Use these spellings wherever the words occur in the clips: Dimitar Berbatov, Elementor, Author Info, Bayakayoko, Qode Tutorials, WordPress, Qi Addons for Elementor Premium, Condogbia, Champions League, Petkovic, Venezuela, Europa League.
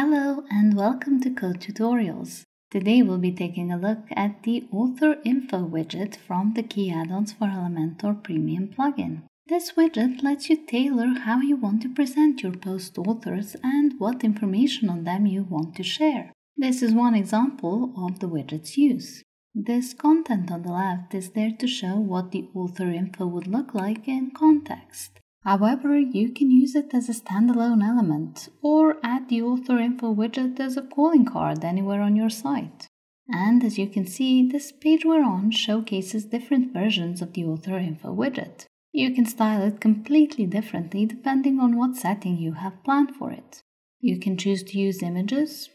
Hello and welcome to Qode Tutorials. Today we'll be taking a look at the Author Info widget from the Qi Addons for Elementor Premium plugin. This widget lets you tailor how you want to present your post authors and what information on them you want to share. This is one example of the widget's use. This content on the left is there to show what the author info would look like in context. However, you can use it as a standalone element or add the author info widget as a calling card anywhere on your site. And as you can see, this page we're on showcases different versions of the author info widget. You can style it completely differently depending on what setting you have planned for it. You can choose to use images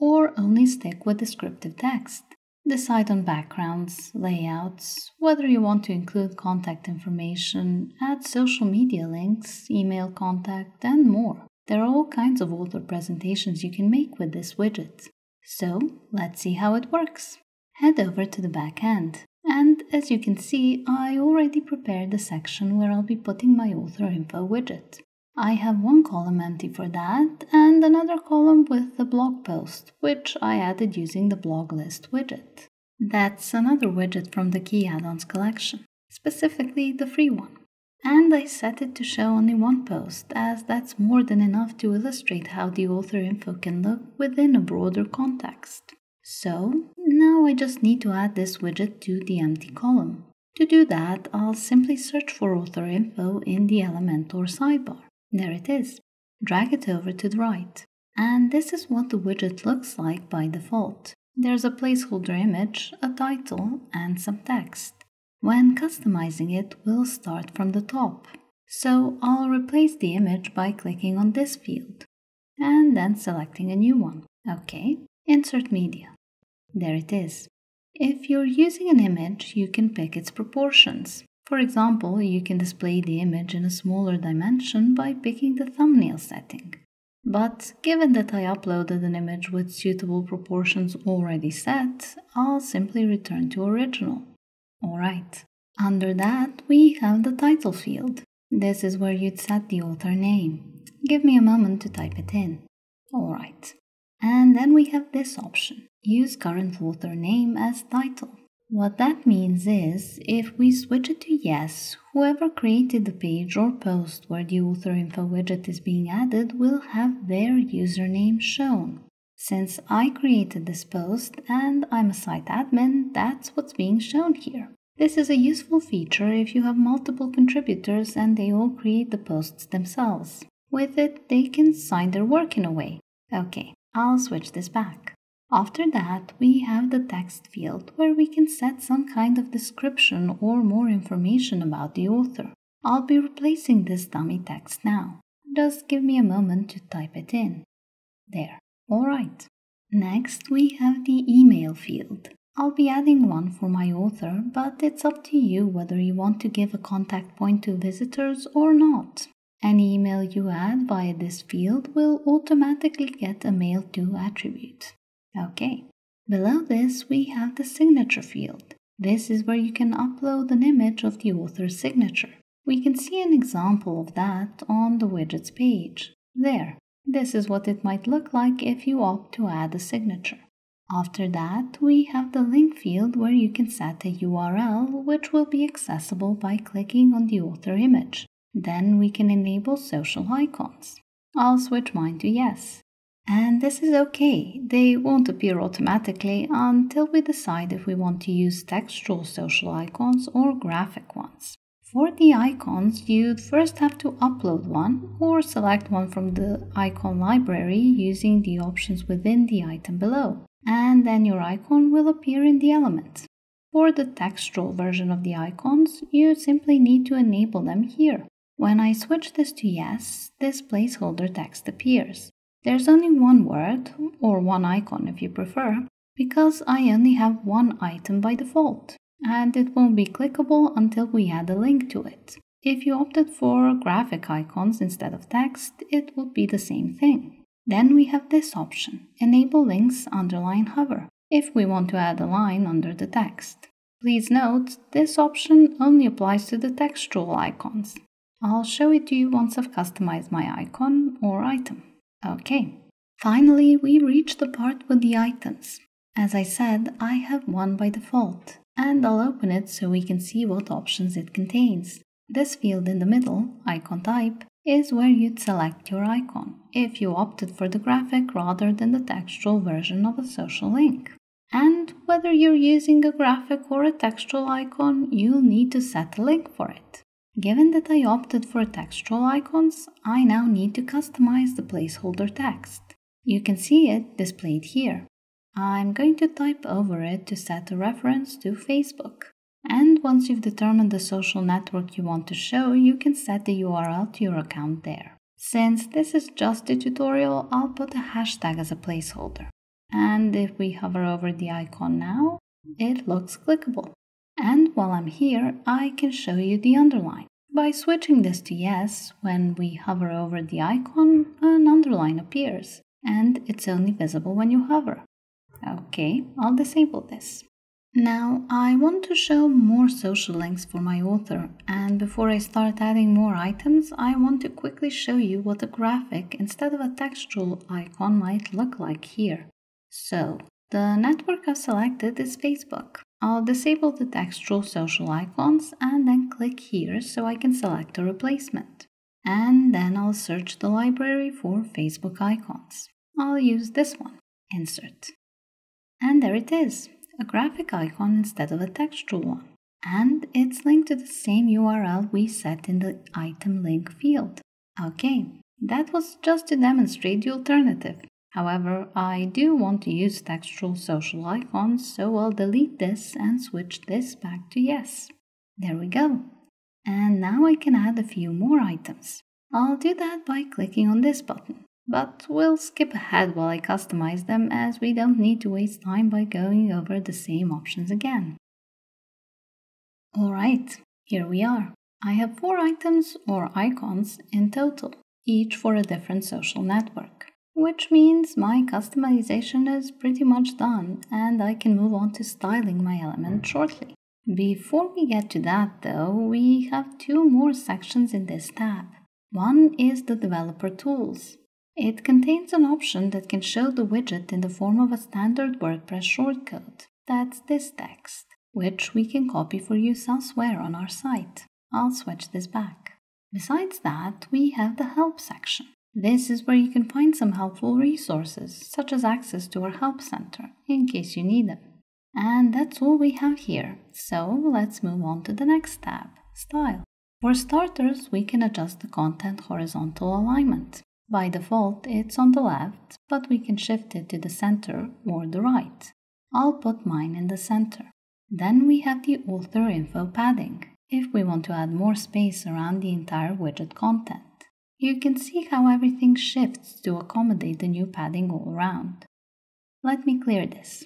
or only stick with descriptive text. Decide on backgrounds, layouts, whether you want to include contact information, add social media links, email contact, and more. There are all kinds of author presentations you can make with this widget. So, let's see how it works. Head over to the back end. And as you can see, I already prepared the section where I'll be putting my author info widget. I have one column empty for that and another column with the blog post, which I added using the blog list widget. That's another widget from the Qi Addons collection, specifically the free one. And I set it to show only one post, as that's more than enough to illustrate how the author info can look within a broader context. So, now I just need to add this widget to the empty column. To do that, I'll simply search for author info in the Elementor sidebar. There it is. Drag it over to the right. And this is what the widget looks like by default. There's a placeholder image, a title, and some text. When customizing it, we'll start from the top. So, I'll replace the image by clicking on this field, and then selecting a new one. Okay. Insert media. There it is. If you're using an image, you can pick its proportions. For example, you can display the image in a smaller dimension by picking the thumbnail setting. But given that I uploaded an image with suitable proportions already set, I'll simply return to original. Alright. Under that, we have the title field. This is where you'd set the author name. Give me a moment to type it in. Alright. And then we have this option, use current author name as title. What that means is, if we switch it to yes, whoever created the page or post where the author info widget is being added will have their username shown. Since I created this post and I'm a site admin, that's what's being shown here. This is a useful feature if you have multiple contributors and they all create the posts themselves. With it, they can sign their work in a way. Okay. I'll switch this back. After that, we have the text field where we can set some kind of description or more information about the author. I'll be replacing this dummy text now. Just give me a moment to type it in. There. Alright. Next, we have the email field. I'll be adding one for my author, but it's up to you whether you want to give a contact point to visitors or not. Any email you add via this field will automatically get a mail-to attribute. Okay. Below this, we have the signature field. This is where you can upload an image of the author's signature. We can see an example of that on the widgets page. There. This is what it might look like if you opt to add a signature. After that, we have the link field where you can set a URL which will be accessible by clicking on the author image. Then we can enable social icons. I'll switch mine to yes. And this is okay, they won't appear automatically until we decide if we want to use textual social icons or graphic ones. For the icons, you'd first have to upload one or select one from the icon library using the options within the item below. And then your icon will appear in the element. For the textual version of the icons, you simply need to enable them here. When I switch this to yes, this placeholder text appears. There's only one word, or one icon if you prefer, because I only have one item by default, and it won't be clickable until we add a link to it. If you opted for graphic icons instead of text, it would be the same thing. Then we have this option, enable links underline hover, if we want to add a line under the text. Please note, this option only applies to the textual icons. I'll show it to you once I've customized my icon or item. Okay. Finally, we reach the part with the items. As I said, I have one by default, and I'll open it so we can see what options it contains. This field in the middle, icon type, is where you'd select your icon, if you opted for the graphic rather than the textual version of a social link. And whether you're using a graphic or a textual icon, you'll need to set a link for it. Given that I opted for textual icons, I now need to customize the placeholder text. You can see it displayed here. I'm going to type over it to set a reference to Facebook. And once you've determined the social network you want to show, you can set the URL to your account there. Since this is just a tutorial, I'll put a hashtag as a placeholder. And if we hover over the icon now, it looks clickable. And while I'm here, I can show you the underline. By switching this to yes, when we hover over the icon, an underline appears. And it's only visible when you hover. Okay, I'll disable this. Now, I want to show more social links for my author, and before I start adding more items, I want to quickly show you what a graphic instead of a textual icon might look like here. So, the network I've selected is Facebook. I'll disable the textual social icons and then click here so I can select a replacement. And then I'll search the library for Facebook icons. I'll use this one, insert. And there it is. A graphic icon instead of a textual one. And it's linked to the same URL we set in the item link field. Okay, that was just to demonstrate the alternative. However, I do want to use textual social icons, so I'll delete this and switch this back to yes. There we go. And now I can add a few more items. I'll do that by clicking on this button. But we'll skip ahead while I customize them, as we don't need to waste time by going over the same options again. Alright, here we are. I have 4 items or icons in total, each for a different social network. Which means my customization is pretty much done, and I can move on to styling my element shortly. Before we get to that though, we have 2 more sections in this tab. One is the developer tools. It contains an option that can show the widget in the form of a standard WordPress shortcode, that's this text, which we can copy for use elsewhere on our site. I'll switch this back. Besides that, we have the help section. This is where you can find some helpful resources, such as access to our help center, in case you need them. And that's all we have here, so let's move on to the next tab, Style. For starters, we can adjust the content horizontal alignment. By default, it's on the left, but we can shift it to the center or the right. I'll put mine in the center. Then we have the Author Info padding, if we want to add more space around the entire widget content. You can see how everything shifts to accommodate the new padding all around. Let me clear this.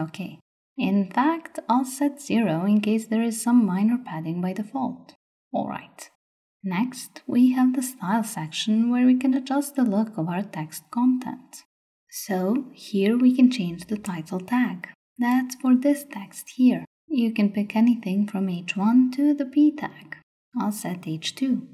Okay. In fact, I'll set 0 in case there is some minor padding by default. Alright. Next, we have the Style section where we can adjust the look of our text content. So, here we can change the title tag. That's for this text here. You can pick anything from H1 to the P tag. I'll set H2.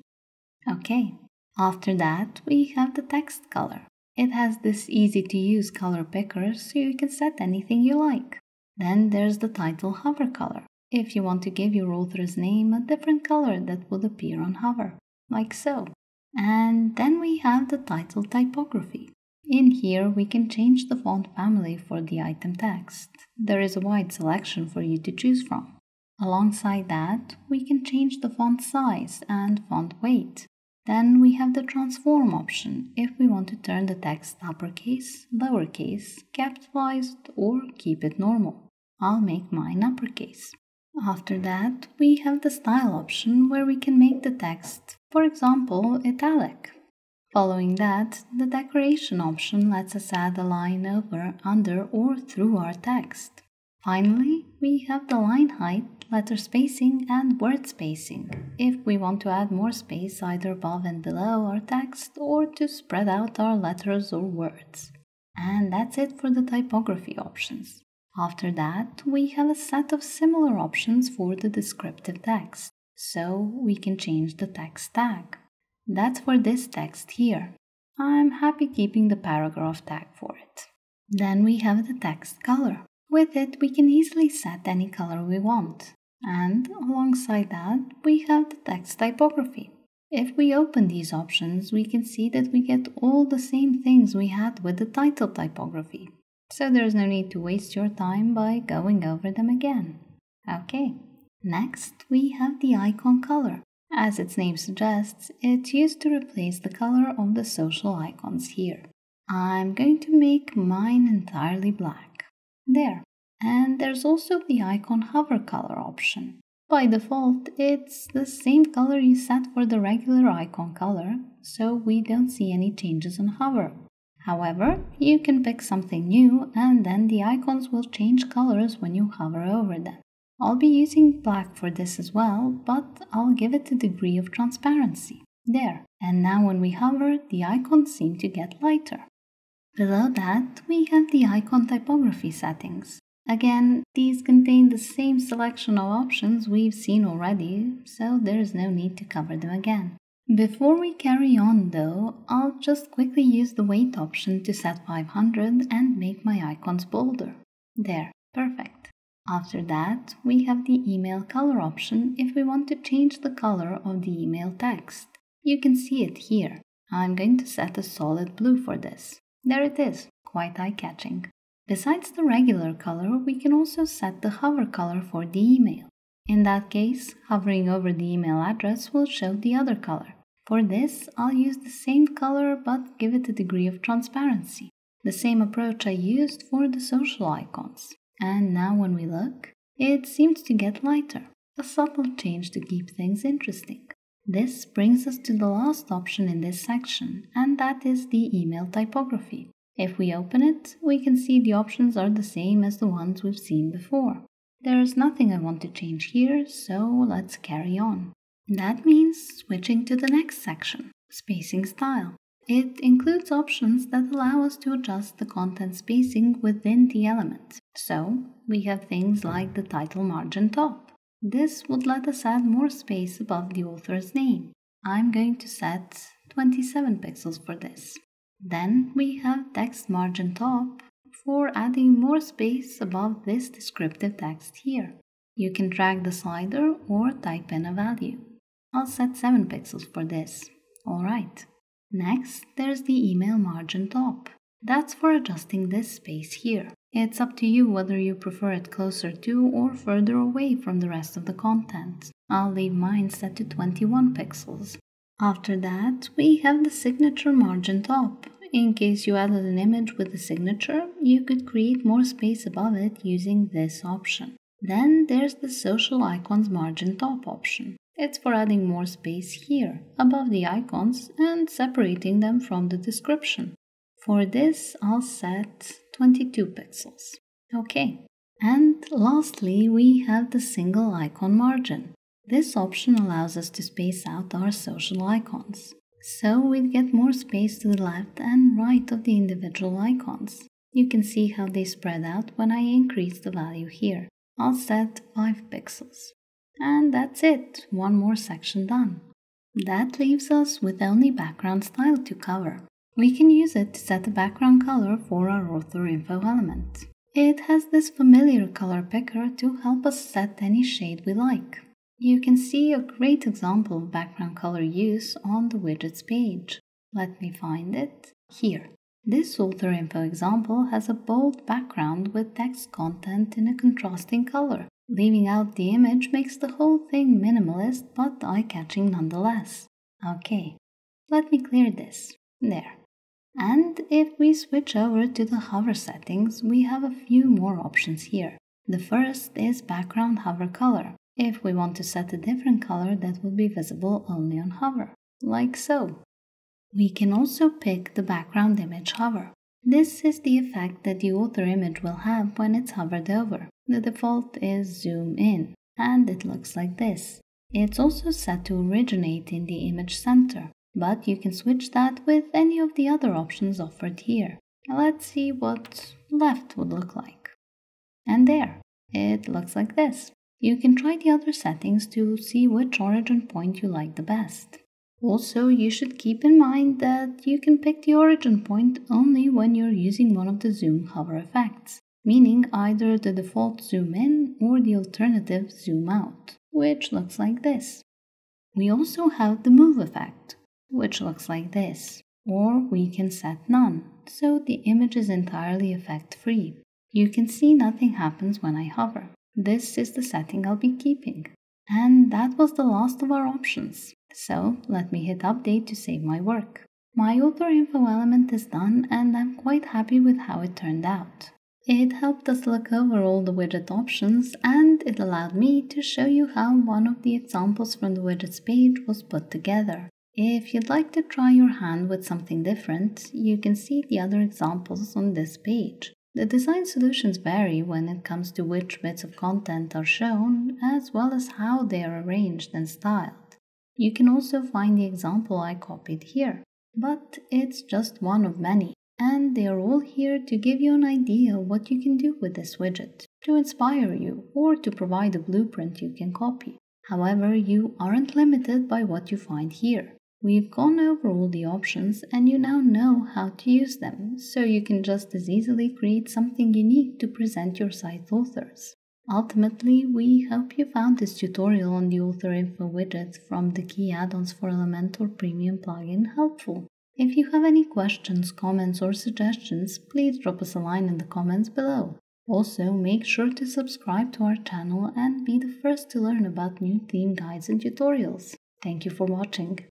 Okay. After that, we have the text color. It has this easy-to-use color picker, so you can set anything you like. Then there's the title hover color, if you want to give your author's name a different color that would appear on hover, like so. And then we have the title typography. In here we can change the font family for the item text. There is a wide selection for you to choose from. Alongside that, we can change the font size and font weight. Then we have the transform option, if we want to turn the text uppercase, lowercase, capitalized or keep it normal. I'll make mine uppercase. After that, we have the Style option where we can make the text, for example, italic. Following that, the Decoration option lets us add a line over, under or through our text. Finally, we have the line height, letter spacing and word spacing, if we want to add more space either above and below our text or to spread out our letters or words. And that's it for the typography options. After that, we have a set of similar options for the descriptive text, so we can change the text tag. That's for this text here. I'm happy keeping the paragraph tag for it. Then we have the text color. With it, we can easily set any color we want. And alongside that, we have the text typography. If we open these options, we can see that we get all the same things we had with the title typography. So there's no need to waste your time by going over them again. Okay, next we have the icon color. As its name suggests, it's used to replace the color of the social icons here. I'm going to make mine entirely black. There. And there's also the icon hover color option. By default, it's the same color you set for the regular icon color, so we don't see any changes on hover. However, you can pick something new and then the icons will change colors when you hover over them. I'll be using black for this as well, but I'll give it a degree of transparency. There. And now when we hover, the icons seem to get lighter. Below that, we have the icon typography settings. Again, these contain the same selection of options we've seen already, so there's no need to cover them again. Before we carry on though, I'll just quickly use the weight option to set 500 and make my icons bolder. There, perfect. After that, we have the email color option if we want to change the color of the email text. You can see it here. I'm going to set a solid blue for this. There it is, quite eye-catching. Besides the regular color, we can also set the hover color for the email. In that case, hovering over the email address will show the other color. For this, I'll use the same color but give it a degree of transparency. The same approach I used for the social icons. And now when we look, it seems to get lighter. A subtle change to keep things interesting. This brings us to the last option in this section, and that is the email typography. If we open it, we can see the options are the same as the ones we've seen before. There is nothing I want to change here, so let's carry on. That means switching to the next section, spacing style. It includes options that allow us to adjust the content spacing within the element. So, we have things like the title margin top. This would let us add more space above the author's name. I'm going to set 27 pixels for this. Then we have text margin top for adding more space above this descriptive text here. You can drag the slider or type in a value. I'll set 7 pixels for this. Alright. Next, there's the email margin top. That's for adjusting this space here. It's up to you whether you prefer it closer to or further away from the rest of the content. I'll leave mine set to 21 pixels. After that, we have the signature margin top. In case you added an image with a signature, you could create more space above it using this option. Then there's the social icons margin top option. It's for adding more space here, above the icons and separating them from the description. For this, I'll set 22 pixels. Okay. And lastly, we have the single icon margin. This option allows us to space out our social icons. So we'd get more space to the left and right of the individual icons. You can see how they spread out when I increase the value here. I'll set 5 pixels. And that's it, one more section done. That leaves us with only background style to cover. We can use it to set the background color for our Author Info element. It has this familiar color picker to help us set any shade we like. You can see a great example of background color use on the widgets page. Let me find it here. This Author Info example has a bold background with text content in a contrasting color. Leaving out the image makes the whole thing minimalist but eye-catching nonetheless. Okay, let me clear this. There. And if we switch over to the hover settings, we have a few more options here. The first is background hover color. If we want to set a different color that will be visible only on hover, like so. We can also pick the background image hover. This is the effect that the author image will have when it's hovered over. The default is zoom in, and it looks like this. It's also set to originate in the image center, but you can switch that with any of the other options offered here. Let's see what left would look like. And there, it looks like this. You can try the other settings to see which origin point you like the best. Also, you should keep in mind that you can pick the origin point only when you're using one of the zoom hover effects, meaning either the default zoom in or the alternative zoom out, which looks like this. We also have the move effect, which looks like this, or we can set none, so the image is entirely effect free. You can see nothing happens when I hover. This is the setting I'll be keeping. And that was the last of our options. So let me hit update to save my work. My author info element is done and I'm quite happy with how it turned out. It helped us look over all the widget options and it allowed me to show you how one of the examples from the widgets page was put together. If you'd like to try your hand with something different, you can see the other examples on this page. The design solutions vary when it comes to which bits of content are shown, as well as how they are arranged and styled. You can also find the example I copied here, but it's just one of many. And they are all here to give you an idea what you can do with this widget, to inspire you, or to provide a blueprint you can copy. However, you aren't limited by what you find here. We've gone over all the options and you now know how to use them, so you can just as easily create something unique to present your site's authors. Ultimately, we hope you found this tutorial on the Author Info widget from the Qi Addons for Elementor Premium plugin helpful. If you have any questions, comments or suggestions, please drop us a line in the comments below. Also, make sure to subscribe to our channel and be the first to learn about new theme guides and tutorials. Thank you for watching.